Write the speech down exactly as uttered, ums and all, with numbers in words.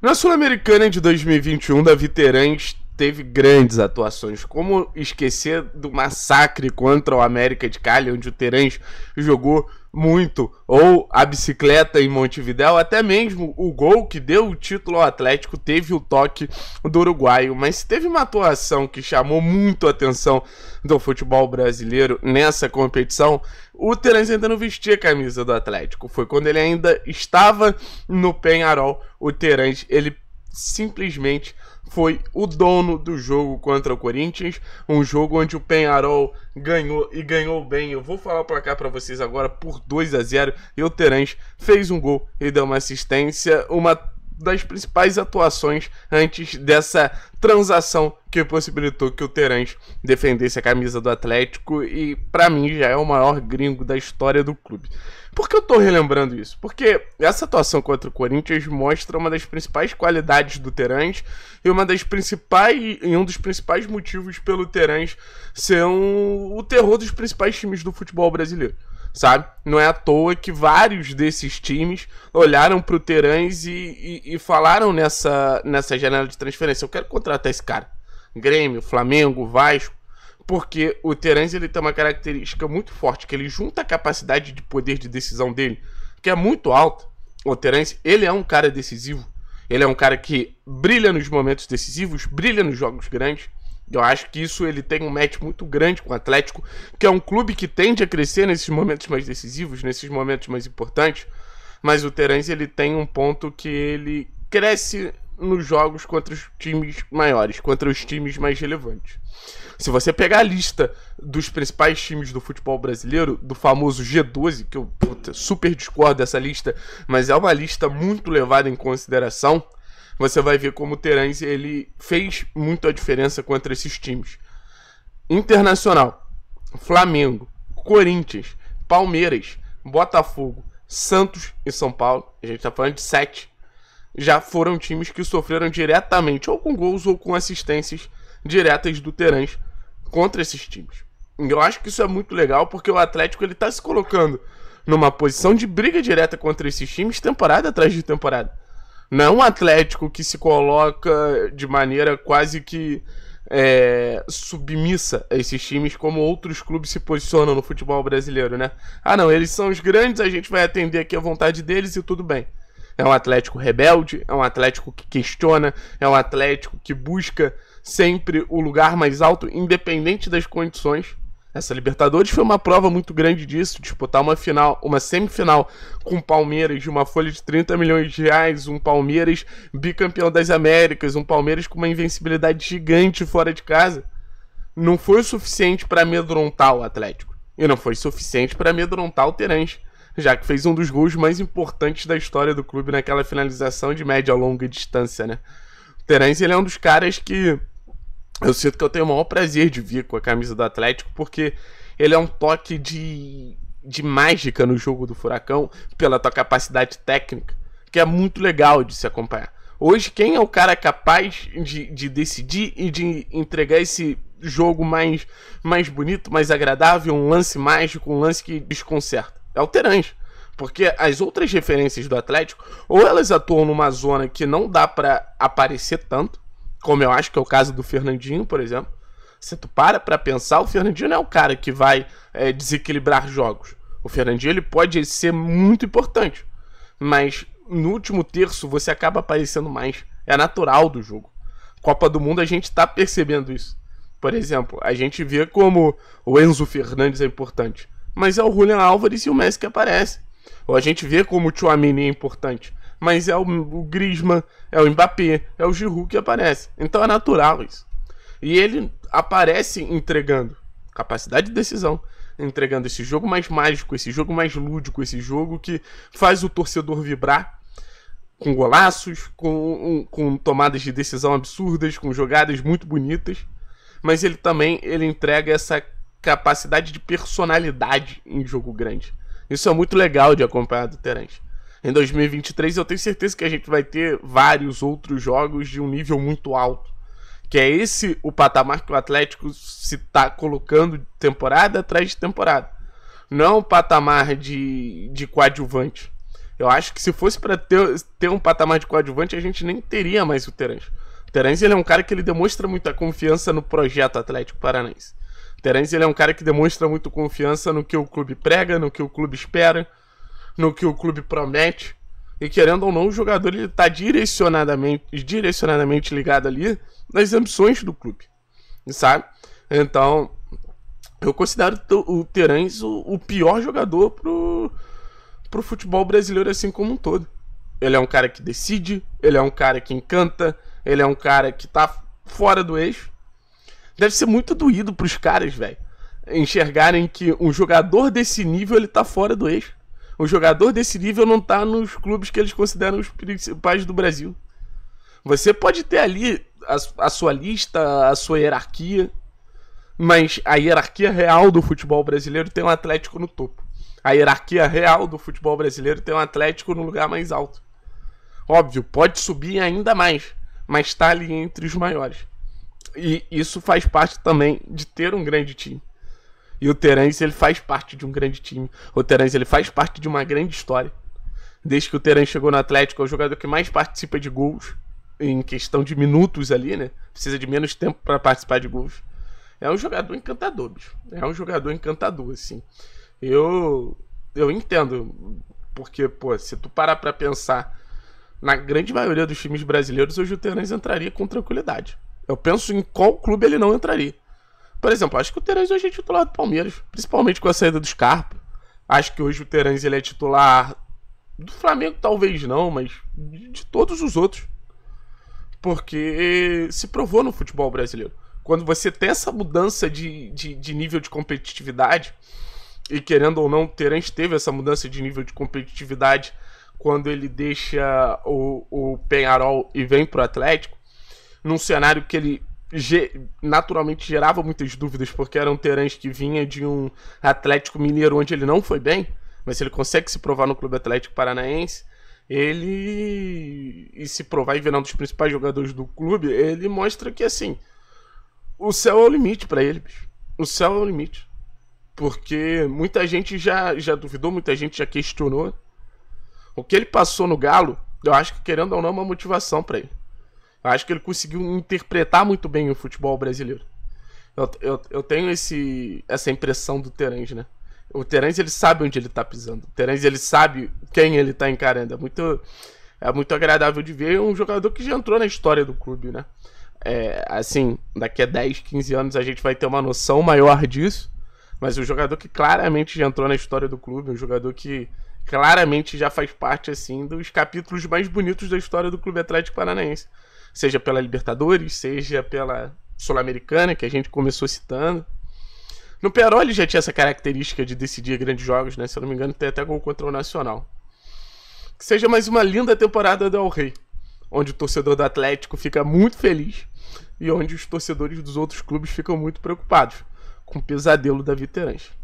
Na Sul-Americana de dois mil e vinte e um, Davi Terans teve grandes atuações. Como esquecer do massacre contra o América de Cali, onde o Terans jogou muito, ou a bicicleta em Montevidéu, até mesmo o gol que deu o título ao Atlético teve o toque do uruguaio. Mas teve uma atuação que chamou muito a atenção do futebol brasileiro nessa competição. O Terans ainda não vestia a camisa do Atlético, foi quando ele ainda estava no Peñarol. O Terans, ele simplesmente foi o dono do jogo contra o Corinthians, um jogo onde o Peñarol ganhou e ganhou bem. Eu vou falar o placar para vocês agora, por dois a zero, e o Terans fez um gol e deu uma assistência, uma das principais atuações antes dessa transação que possibilitou que o Terans defendesse a camisa do Atlético, e para mim já é o maior gringo da história do clube. Por que eu tô relembrando isso? Porque essa atuação contra o Corinthians mostra uma das principais qualidades do Terans e uma das principais e um dos principais motivos pelo Terans ser um, o terror dos principais times do futebol brasileiro, sabe? Não é à toa que vários desses times olharam pro Terans e, e, e falaram nessa, nessa janela de transferência: eu quero contratar esse cara. Grêmio, Flamengo, Vasco. Porque o Terans, ele tem uma característica muito forte, que ele junta a capacidade de poder de decisão dele, que é muito alta. O Terans, ele é um cara decisivo. Ele é um cara que brilha nos momentos decisivos, brilha nos jogos grandes. Eu acho que isso, ele tem um match muito grande com o Atlético, que é um clube que tende a crescer nesses momentos mais decisivos, nesses momentos mais importantes. Mas o Terans, ele tem um ponto que ele cresce nos jogos contra os times maiores, contra os times mais relevantes. Se você pegar a lista dos principais times do futebol brasileiro, do famoso G doze, que eu puta, super discordo dessa lista, mas é uma lista muito levada em consideração, você vai ver como o Terans, ele fez muito a diferença contra esses times. Internacional, Flamengo, Corinthians, Palmeiras, Botafogo, Santos e São Paulo, a gente tá falando de sete, já foram times que sofreram diretamente, ou com gols ou com assistências diretas do Terans contra esses times. Eu acho que isso é muito legal, porque o Atlético, ele tá se colocando numa posição de briga direta contra esses times temporada atrás de temporada. Não é um Atlético que se coloca de maneira quase que é, submissa a esses times, como outros clubes se posicionam no futebol brasileiro, né? Ah não, eles são os grandes, a gente vai atender aqui a vontade deles e tudo bem. É um Atlético rebelde, é um Atlético que questiona, é um Atlético que busca sempre o lugar mais alto, independente das condições. Essa Libertadores foi uma prova muito grande disso, disputar uma final, uma semifinal com o Palmeiras de uma folha de trinta milhões de reais, um Palmeiras bicampeão das Américas, um Palmeiras com uma invencibilidade gigante fora de casa. Não foi o suficiente para amedrontar o Atlético, e não foi suficiente para amedrontar o Terans, já que fez um dos gols mais importantes da história do clube naquela finalização de média a longa distância, né? O Terans, ele é um dos caras que eu sinto que eu tenho o maior prazer de ver com a camisa do Atlético, porque ele é um toque de, de mágica no jogo do Furacão, pela tua capacidade técnica, que é muito legal de se acompanhar. Hoje, quem é o cara capaz de, de decidir e de entregar esse jogo mais, mais bonito, mais agradável, um lance mágico, um lance que desconcerta? É o Terans. Porque as outras referências do Atlético, ou elas atuam numa zona que não dá pra aparecer tanto, como eu acho que é o caso do Fernandinho, por exemplo. Se tu para pra pensar, o Fernandinho não é o cara que vai é, desequilibrar jogos. O Fernandinho, ele pode ser muito importante, mas no último terço você acaba aparecendo mais. É natural do jogo. Copa do Mundo, a gente tá percebendo isso. Por exemplo, a gente vê como o Enzo Fernandes é importante, mas é o Julian Álvarez e o Messi que aparecem. Ou a gente vê como o Tchouaméni é importante, mas é o, o Griezmann, é o Mbappé, é o Giroud que aparece. Então é natural isso. E ele aparece entregando capacidade de decisão, entregando esse jogo mais mágico, esse jogo mais lúdico, esse jogo que faz o torcedor vibrar, com golaços, com, com tomadas de decisão absurdas, com jogadas muito bonitas. Mas ele também ele entrega essa capacidade de personalidade em jogo grande. Isso é muito legal de acompanhar do Terans. Em dois mil e vinte e três, eu tenho certeza que a gente vai ter vários outros jogos de um nível muito alto, que é esse o patamar que o Atlético se está colocando temporada atrás de temporada. Não é um patamar de, de coadjuvante, Eu acho que se fosse para ter, ter um patamar de coadjuvante, a gente nem teria mais o Terans. O Terans, ele é um cara que ele demonstra muita confiança no projeto Atlético Paranaense. O Terans, ele é um cara que demonstra muito confiança no que o clube prega, no que o clube espera, no que o clube promete. E querendo ou não, o jogador está direcionadamente, direcionadamente ligado ali nas ambições do clube, sabe? Então, eu considero o Terans o, o pior jogador pro, pro futebol brasileiro assim como um todo. Ele é um cara que decide, ele é um cara que encanta, ele é um cara que tá fora do eixo. Deve ser muito doído pros caras, velho, enxergarem que um jogador desse nível ele tá fora do eixo. Um jogador desse nível não tá nos clubes que eles consideram os principais do Brasil. Você pode ter ali a, a sua lista, a sua hierarquia, mas a hierarquia real do futebol brasileiro tem um Atlético no topo. A hierarquia real do futebol brasileiro tem um Atlético no lugar mais alto. Óbvio, pode subir ainda mais, mas tá ali entre os maiores. E isso faz parte também de ter um grande time. E o Terans, ele faz parte de um grande time. O Terans, ele faz parte de uma grande história. Desde que o Terans chegou no Atlético, é o jogador que mais participa de gols. Em questão de minutos ali, né? Precisa de menos tempo para participar de gols. É um jogador encantador, bicho. É um jogador encantador, assim. Eu, eu entendo. Porque, pô, se tu parar pra pensar, na grande maioria dos times brasileiros, hoje o Terans entraria com tranquilidade. Eu penso em qual clube ele não entraria. Por exemplo, acho que o Terans hoje é titular do Palmeiras, principalmente com a saída do Scarpa. Acho que hoje o Terans ele é titular do Flamengo, talvez não, mas de todos os outros. Porque se provou no futebol brasileiro. Quando você tem essa mudança de, de, de nível de competitividade, e querendo ou não, o Terans teve essa mudança de nível de competitividade quando ele deixa o, o Peñarol e vem pro Atlético, num cenário que ele naturalmente gerava muitas dúvidas, porque era um Terans que vinha de um Atlético Mineiro onde ele não foi bem, mas ele consegue se provar no Clube Atlético Paranaense, ele e se provar e virar um dos principais jogadores do clube, ele mostra que assim, o céu é o limite para ele, bicho. O céu é o limite, porque muita gente já, já duvidou, muita gente já questionou. O que ele passou no Galo, eu acho que querendo ou não é uma motivação para ele. Eu acho que ele conseguiu interpretar muito bem o futebol brasileiro. Eu, eu, eu tenho esse, essa impressão do Terans, né? O Terans, ele sabe onde ele tá pisando. O Terans, ele sabe quem ele tá encarando. É muito, é muito agradável de ver um jogador que já entrou na história do clube, né? É, assim, daqui a dez, quinze anos a gente vai ter uma noção maior disso. Mas um jogador que claramente já entrou na história do clube, um jogador que claramente já faz parte, assim, dos capítulos mais bonitos da história do Clube Atlético Paranaense. Seja pela Libertadores, seja pela Sul-Americana, que a gente começou citando. No Peñarol ele já tinha essa característica de decidir grandes jogos, né? Se eu não me engano, tem até gol contra o Nacional. Que seja mais uma linda temporada do El Rey, onde o torcedor do Atlético fica muito feliz e onde os torcedores dos outros clubes ficam muito preocupados com o pesadelo da Davi Terans.